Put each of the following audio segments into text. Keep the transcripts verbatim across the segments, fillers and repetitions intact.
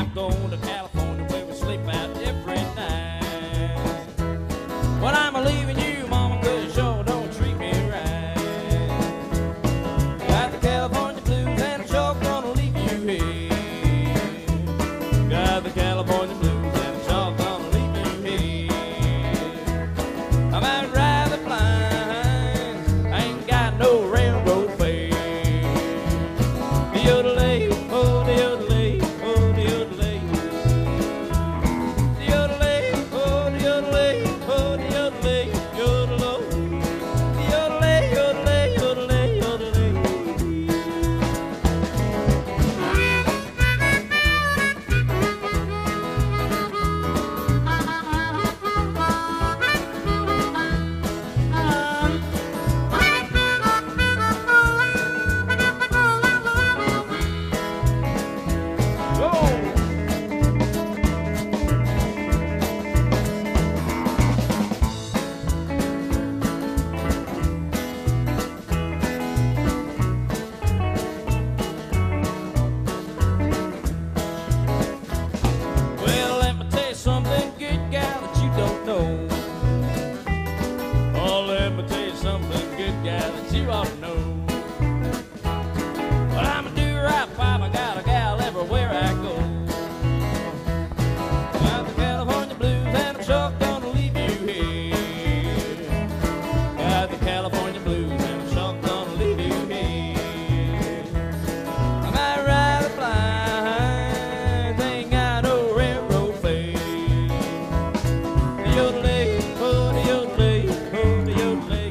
I'm going to California where we sleep out every night. But I'm a leaving you, Mama, cause you sure don't treat me right. Got the California blues and I'm sure gonna leave you here. Got the California blues and I'm sure gonna leave you here. I'm out riding blind, I ain't got no railroad fare. The other day, oh the other day. That you ought to know. But I'm a do-right pop, I got a gal everywhere I go. Got the California blues and I'm sure gonna leave you here. Got the California blues and I'm sure gonna leave you here. I might ride a blind, ain't got no railroad fare. The yodelay, oh the yodelay, oh the yodelay.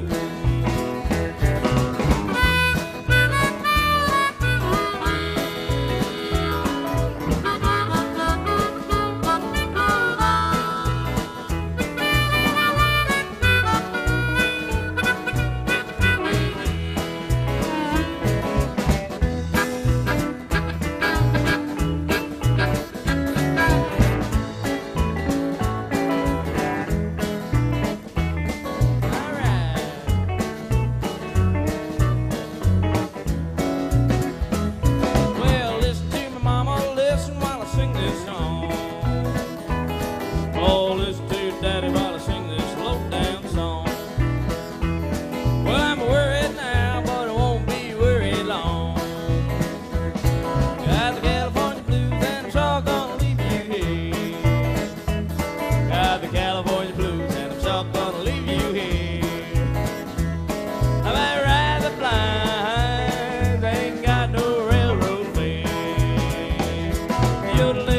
You're